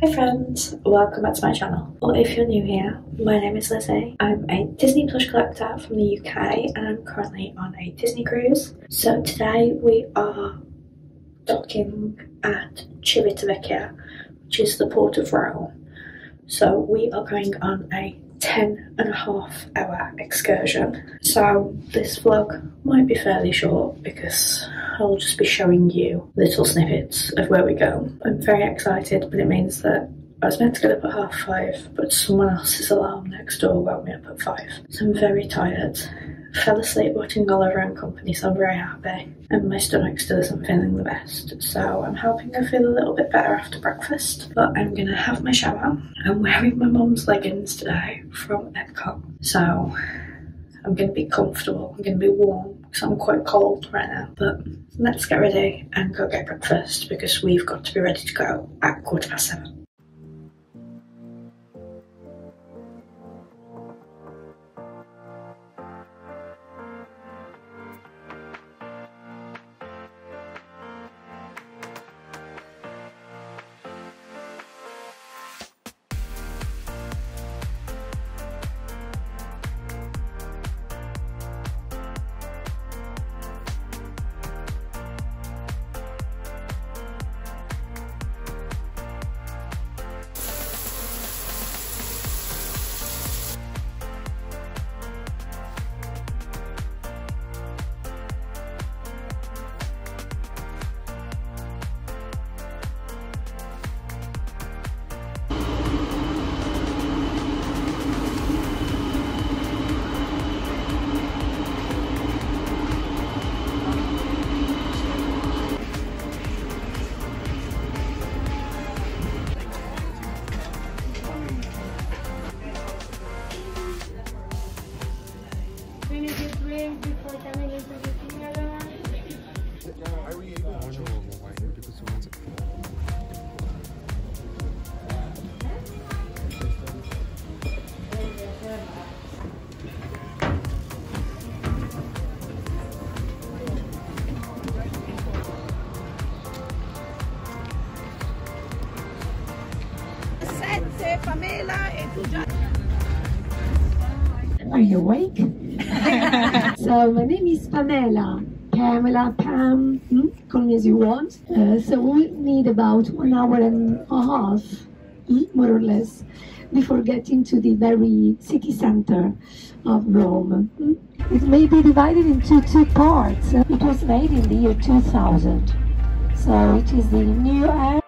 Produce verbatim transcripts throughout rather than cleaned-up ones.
Hi friends, welcome back to my channel. Well, if you're new here, my name is Lizzie. I'm a Disney plush collector from the U K and I'm currently on a Disney cruise. So today we are docking at Civitavecchia, which is the port of Rome. So we are going on a ten and a half hour excursion. So this vlog might be fairly short because I'll just be showing you little snippets of where we go. I'm very excited, but it means that I was meant to get up at half five, but someone else's alarm next door woke me up at five. So I'm very tired. Fell asleep watching Oliver and Company, so I'm very happy. And my stomach still isn't feeling the best, so I'm hoping I feel a little bit better after breakfast. But I'm gonna have my shower. I'm wearing my mum's leggings today from Epcot, so I'm gonna be comfortable, I'm gonna be warm, because I'm quite cold right now. But let's get ready and go get breakfast, because we've got to be ready to go at quarter past seven. Pamela e tu già. Are you awake? So my name is Pamela. Pamela, Pam, hmm? Call me as you want. Uh, so we need about one hour and a half, more or less, before getting to the very city center of Rome. Hmm? It may be divided into two parts. It was made in the year two thousand. So it is the new era.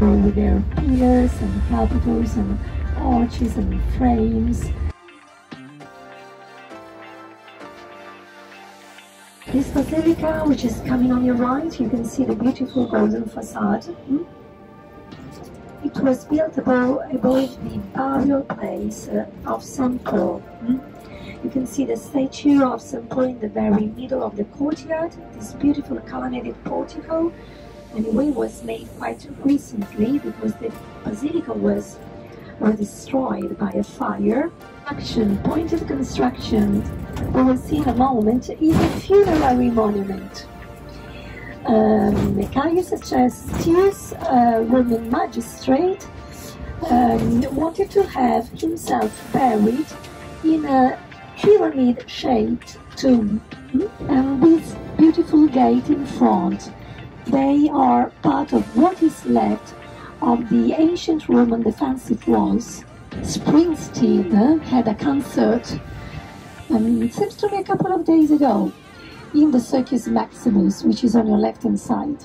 With their pillars and capitals and arches and frames. This basilica, which is coming on your right, you can see the beautiful golden facade. It was built above, above the burial place of Saint Paul. You can see the statue of Saint Paul in the very middle of the courtyard, this beautiful colonnaded portico. Anyway, it was made quite recently because the basilica was uh, destroyed by a fire. Action, point of construction, we will see in a moment, is a funerary monument. Um, Cestius, a Roman magistrate, um, wanted to have himself buried in a pyramid-shaped tomb, and this beautiful gate in front. They are part of what is left of the ancient Roman defense it was. Springsteen had a concert, um, it seems to me a couple of days ago, in the Circus Maximus, which is on your left hand side.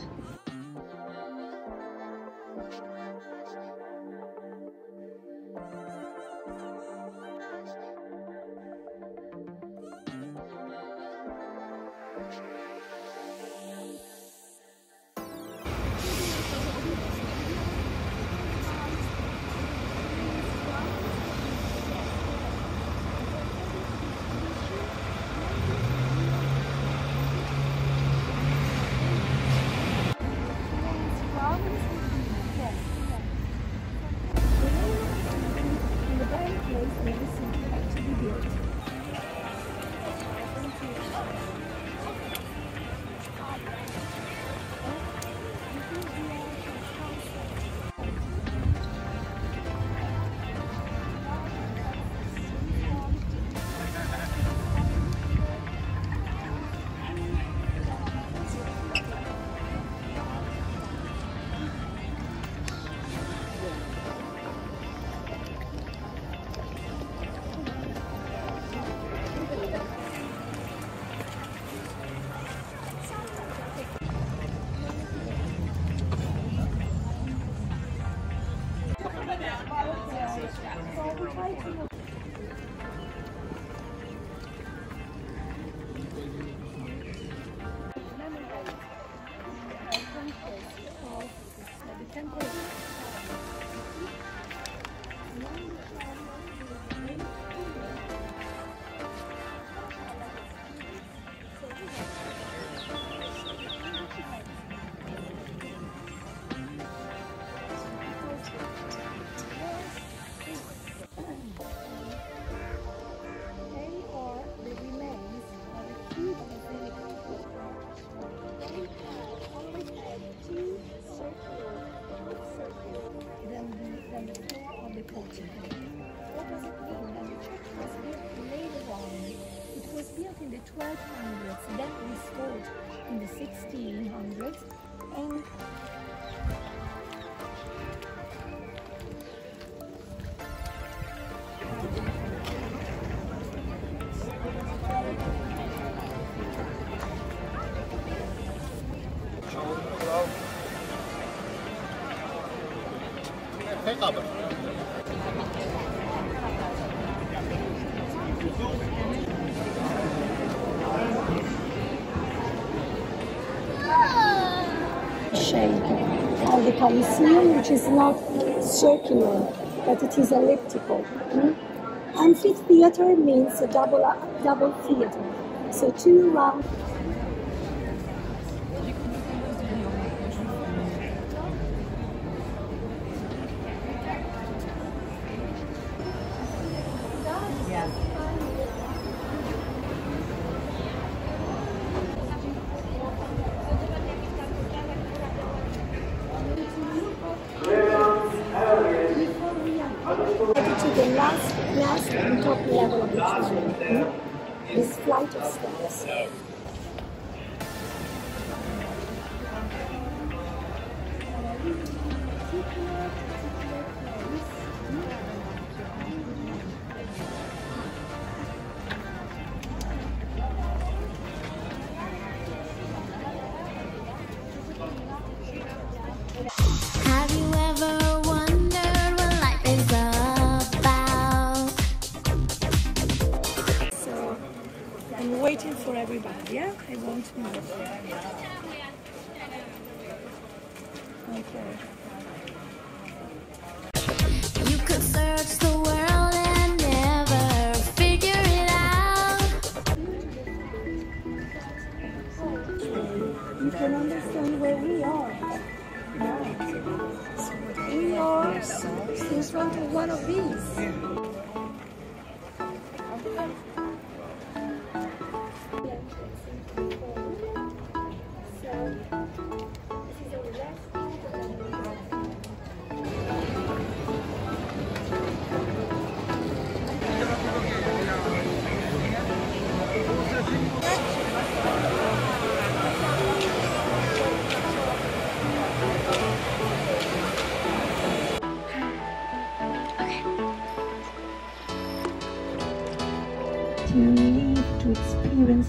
hundreds, then restored in the sixteen hundreds, and the Colosseum, which is not circular, but it is elliptical. Mm-hmm. Amphitheater means a double, double theater, so two round.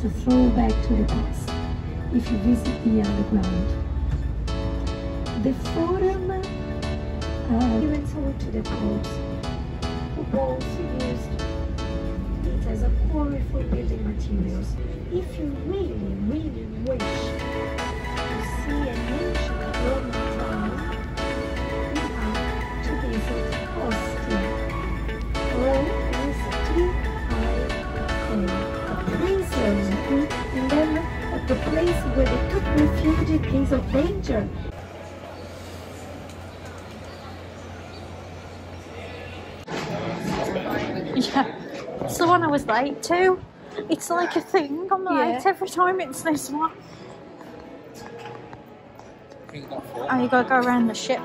A throwback to the past if you visit the underground. The Forum uh, given over to the popes, who both used it as a quarry for building materials. If you really, really wish to see an ancient Roman town, you have to visit Ostia. Rome is and then at the place where they took refuge in case of danger. Yeah, it's the one I was late to. It's like a thing, I'm late yeah. every time it's this one. Oh, you gotta go around the ship.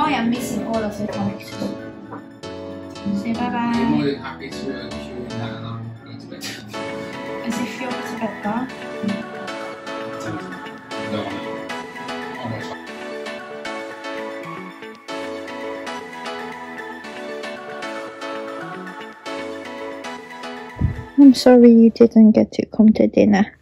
I am missing all of the characters. Say bye bye. I'm more than happy to uh, queue in that, and I'm going to bed. As if you're to bed, though. No, I'm not. I'm not. I'm sorry you didn't get to come to dinner,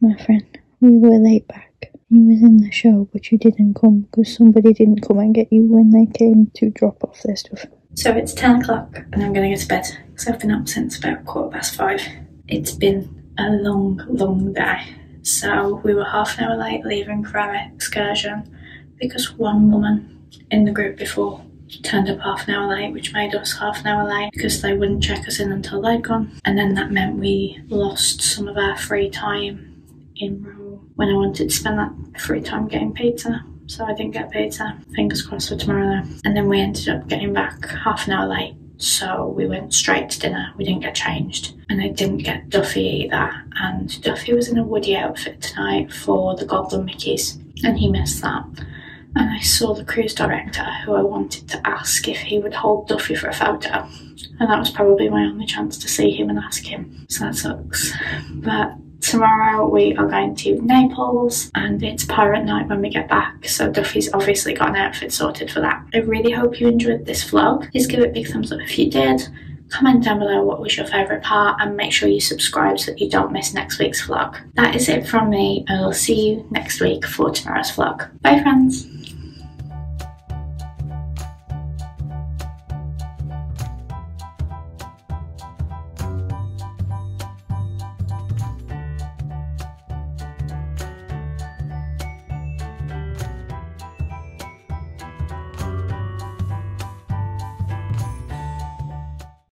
my friend. We were late back. You was in the show, but you didn't come because somebody didn't come and get you when they came to drop off their stuff. So it's ten o'clock and I'm going to go to bed because I've been up since about quarter past five. It's been a long, long day. So we were half an hour late leaving for our excursion because one woman in the group before turned up half an hour late, which made us half an hour late because they wouldn't check us in until they'd gone, and then that meant we lost some of our free time in Rome when I wanted to spend that free time getting pizza. So I didn't get pizza, fingers crossed for tomorrow though. And then we ended up getting back half an hour late, so we went straight to dinner. We didn't get changed, and I didn't get Duffy either, and Duffy was in a Woody outfit tonight for the Golden Mickeys and he missed that. And I saw the cruise director, who I wanted to ask if he would hold Duffy for a photo, and that was probably my only chance to see him and ask him, so that sucks. But tomorrow we are going to Naples and it's pirate night when we get back, so Duffy's obviously got an outfit sorted for that. I really hope you enjoyed this vlog. Please give it a big thumbs up if you did. Comment down below what was your favourite part, and make sure you subscribe so that you don't miss next week's vlog. That is it from me, and I'll see you next week for tomorrow's vlog. Bye friends!